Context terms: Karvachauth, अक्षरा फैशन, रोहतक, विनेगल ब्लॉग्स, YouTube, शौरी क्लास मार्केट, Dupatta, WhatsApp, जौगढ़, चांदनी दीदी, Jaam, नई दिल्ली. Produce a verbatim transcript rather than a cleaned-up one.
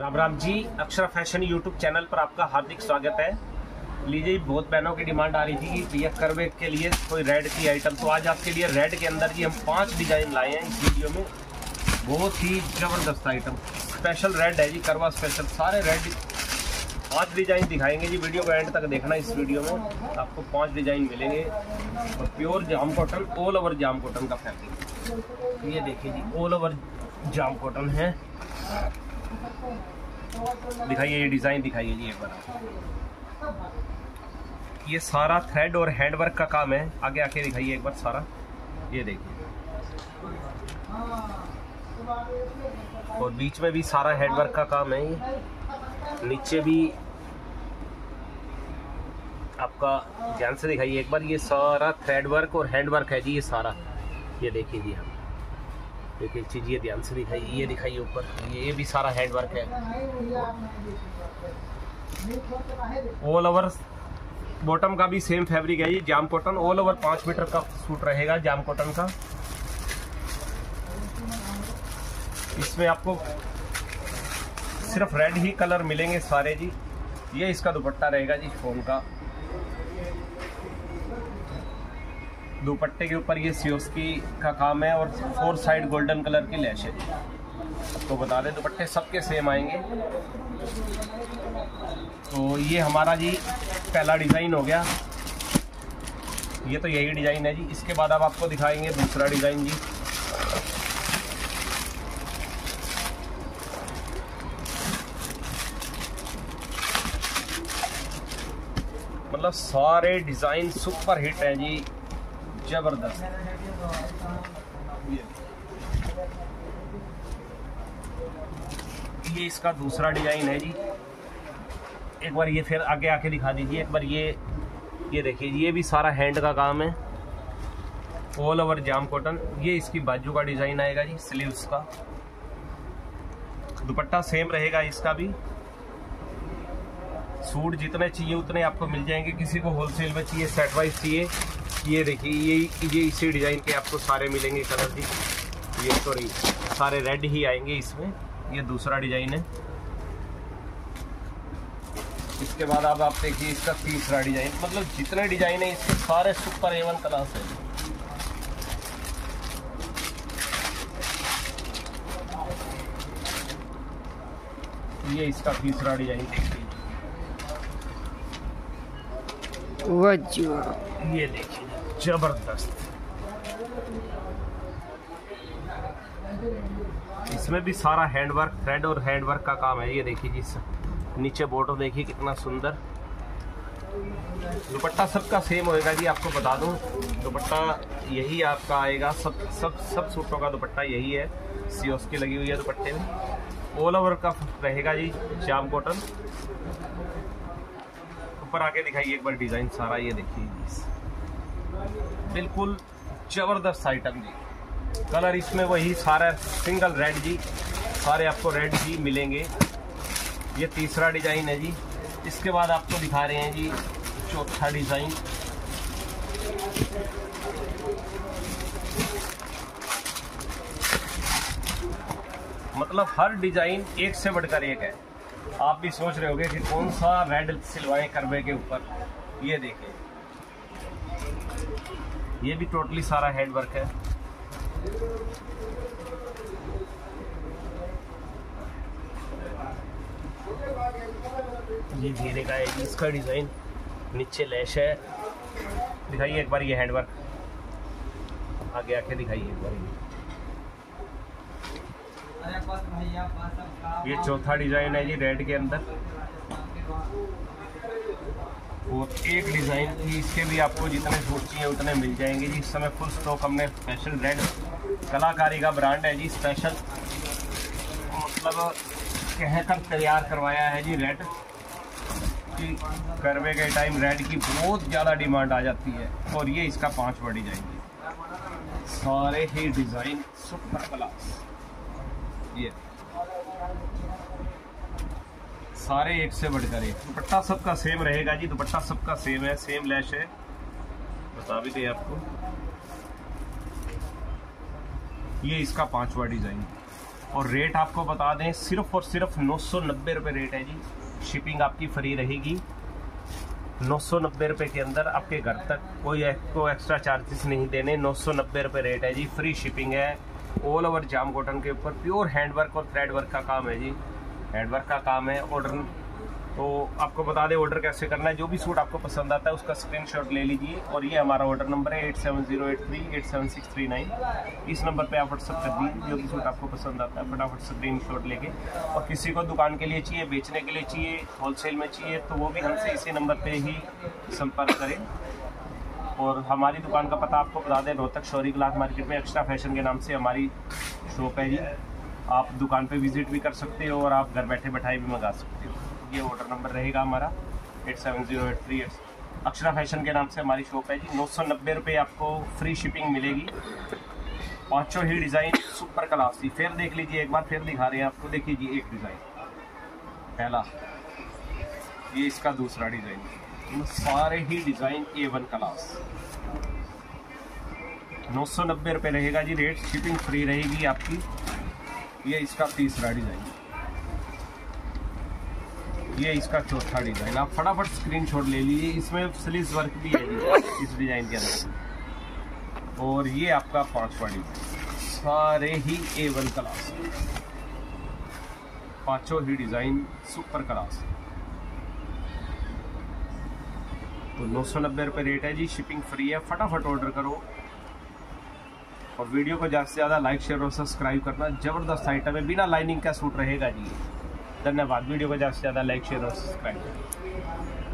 Ram Ram ji, अक्षरा फैशन YouTube channel पर आपका हार्दिक स्वागत है। लीजिए, बहुत बहनों की डिमांड आ रही थी कि भैया करवे के लिए कोई रेड की आइटम, तो आज आपके लिए रेड के अंदर जी हम पांच डिजाइन लाए हैं इस वीडियो में। बहुत ही ज़बरदस्त आइटम स्पेशल रेड है जी, करवा स्पेशल सारे रेड पाँच डिज़ाइन दिखाएंगे जी। वीडियो को एंड तक देखना, इस वीडियो में आपको पाँच डिज़ाइन मिलेंगे। और pure jam cotton, all over jam cotton का फैब्रिक, ये देखिए जी, ऑल ओवर जाम कॉटन है। दिखाइए ये डिज़ाइन, दिखाइए जी एक बार। ये सारा थ्रेड और हैंडवर्क का काम है। आगे आके दिखाइए एक बार सारा, ये देखिए। और बीच में भी सारा हैंडवर्क का काम है, ये नीचे भी आपका। ध्यान से दिखाइए एक बार, ये सारा थ्रेड वर्क और हैंडवर्क है जी, ये सारा। ये देखिए जी, हम देखिए चीज़, ये ध्यान से दिखाइए, ये दिखाइए ऊपर, ये भी सारा हैंड वर्क है। ऑल ओवर बॉटम का भी सेम फैब्रिक है जी, जाम कॉटन। ऑल ओवर पाँच मीटर का सूट रहेगा जाम कॉटन का। इसमें आपको सिर्फ रेड ही कलर मिलेंगे सारे जी। ये इसका दुपट्टा रहेगा जी, फोम का दुपट्टे के ऊपर ये सियोस्की का काम है और फोर साइड गोल्डन कलर की लैश है। तो बता दें, दुपट्टे सबके सेम आएंगे। तो ये हमारा जी पहला डिज़ाइन हो गया, ये तो यही डिज़ाइन है जी। इसके बाद अब आप आपको दिखाएंगे दूसरा डिज़ाइन जी। मतलब सारे डिज़ाइन सुपर हिट हैं जी, जबरदस्त। ये इसका दूसरा डिजाइन है जी। एक बार ये फिर आगे आके दिखा दीजिए एक बार। ये ये देखिए, ये भी सारा हैंड का काम है, ऑल ओवर जाम कॉटन। ये इसकी बाजू का डिजाइन आएगा जी, स्लीव्स का। दुपट्टा सेम रहेगा इसका भी। सूट जितने चाहिए उतने आपको मिल जाएंगे। किसी को होलसेल में चाहिए, सेट वाइज चाहिए, ये देखिए, ये ये इसी डिज़ाइन के आपको सारे मिलेंगे कलर जी। ये सॉरी, सारे रेड ही आएंगे इसमें। ये दूसरा डिज़ाइन है। इसके बाद अब आप देखिए इसका तीसरा डिज़ाइन। मतलब जितने डिज़ाइन है इसके सारे सुपर एवन क्लास है। ये इसका तीसरा डिज़ाइन देखिए, ये देखिए, जबरदस्त। इसमें भी सारा हैंडवर्क, थ्रेड और हैंडवर्क का काम है। ये देखिए जी, नीचे बॉर्डर देखिए कितना सुंदर। दुपट्टा सबका सेम होएगा जी, आपको बता दूं। दुपट्टा यही आपका आएगा, सब सब सब सूटों का दुपट्टा यही है। सियोस्की लगी हुई है दुपट्टे में। ऑल ओवर का रहेगा जी, जाम कॉटन। ऊपर आके दिखाइए एक बार डिज़ाइन सारा, ये देखिए, बिल्कुल जबरदस्त आइटम जी। कलर इसमें वही सारा सिंगल रेड जी, सारे आपको रेड जी मिलेंगे। ये तीसरा डिज़ाइन है जी। इसके बाद आपको दिखा रहे हैं जी चौथा डिज़ाइन। मतलब हर डिज़ाइन एक से बढ़कर एक है। आप भी सोच रहे होंगे कि कौन सा रेड सिलवाएं करवे के ऊपर। ये देखें, ये भी टोटली सारा हैंड वर्क है। ये घेरे का है, इसका डिजाइन, नीचे लैश है। दिखाइए एक बार ये हैंड वर्क, आगे आके दिखाइए एक बार। ये चौथा डिजाइन है जी, रेड के अंदर। और एक डिज़ाइन की, इसके भी आपको जितने सूट चाहिए उतने मिल जाएंगे जी। इस समय फुल स्टॉक हमने स्पेशल रेड, कलाकारी का ब्रांड है जी, स्पेशल मतलब कहकर तैयार करवाया है जी रेड की। करवे के टाइम रेड की बहुत ज़्यादा डिमांड आ जाती है। और ये इसका पांचवा डिज़ाइन जी, सारे ही डिज़ाइन सुपर क्लास। ये सारे एक से बढ़कर एक। दुपट्टा सबका सेम रहेगा जी, दुपट्टा सबका सेम है, सेम लैश है, बता भी दें आपको। ये इसका पांचवा डिजाइन। और रेट आपको बता दें सिर्फ और सिर्फ नौ सौ नब्बे रुपये रेट है जी। शिपिंग आपकी फ्री रहेगी नौ सौ नब्बे रुपये के अंदर आपके घर तक, कोई आपको एक्स्ट्रा चार्जेस नहीं देने। नौ सौ नब्बे रुपये रेट है जी, फ्री शिपिंग है। ऑल ओवर जाम कॉटन के ऊपर प्योर हैंडवर्क और थ्रेड वर्क का काम है जी, हैंडवर्क का काम है। ऑर्डर तो आपको बता दें ऑर्डर कैसे करना है। जो भी सूट आपको पसंद आता है उसका स्क्रीनशॉट ले लीजिए। और ये हमारा ऑर्डर नंबर है eight seven zero eight three eight seven six three nine. इस नंबर पे आप व्हाट्सअप कर दीजिए जो भी सूट आपको पसंद आता है, फटाफट स्क्रीनशॉट लेके। और किसी को दुकान के लिए चाहिए, बेचने के लिए चाहिए, होलसेल में चाहिए, तो वो भी हमसे इसी नंबर पर ही संपर्क करें। और हमारी दुकान का पता आपको बता दें, रोहतक शौरी क्लास मार्केट में अक्षरा फैशन के नाम से हमारी शॉप है जी। आप दुकान पे विजिट भी कर सकते हो और आप घर बैठे बैठाए भी मंगा सकते हो। ये ऑर्डर नंबर रहेगा हमारा eight seven zero eight three eight. अक्षरा फैशन के नाम से हमारी शॉप है जी। नौ सौ नब्बे रुपये आपको फ्री शिपिंग मिलेगी। पाँचों ही डिज़ाइन सुपर क्लासी। फिर देख लीजिए, एक बार फिर दिखा रहे हैं आपको। देखिए जी, एक डिज़ाइन पहला, ये इसका दूसरा डिज़ाइन, सारे ही डिज़ाइन ए वन क्लास। नौ सौ नब्बे रुपये रहेगा जी रेट, शिपिंग फ्री रहेगी आपकी। ये इसका तीसरा डिज़ाइन, ये इसका चौथा डिज़ाइन। आप फटाफट स्क्रीनशॉट ले लीजिए। इसमें स्लीव्स वर्क भी है इस डिज़ाइन के अंदर। और ये आपका पांचवा डिज़ाइन, सारे ही ए वन क्लास, पांचों ही डिज़ाइन सुपर क्लास। तो नौ सौ नब्बे रुपये रेट है जी, शिपिंग फ्री है। फटाफट ऑर्डर करो और वीडियो को ज़्यादा से ज़्यादा लाइक, शेयर और सब्सक्राइब करना। ज़बरदस्त आइटम है, बिना लाइनिंग का सूट रहेगा जी। धन्यवाद। वीडियो को ज़्यादा से ज़्यादा लाइक, शेयर और सब्सक्राइब।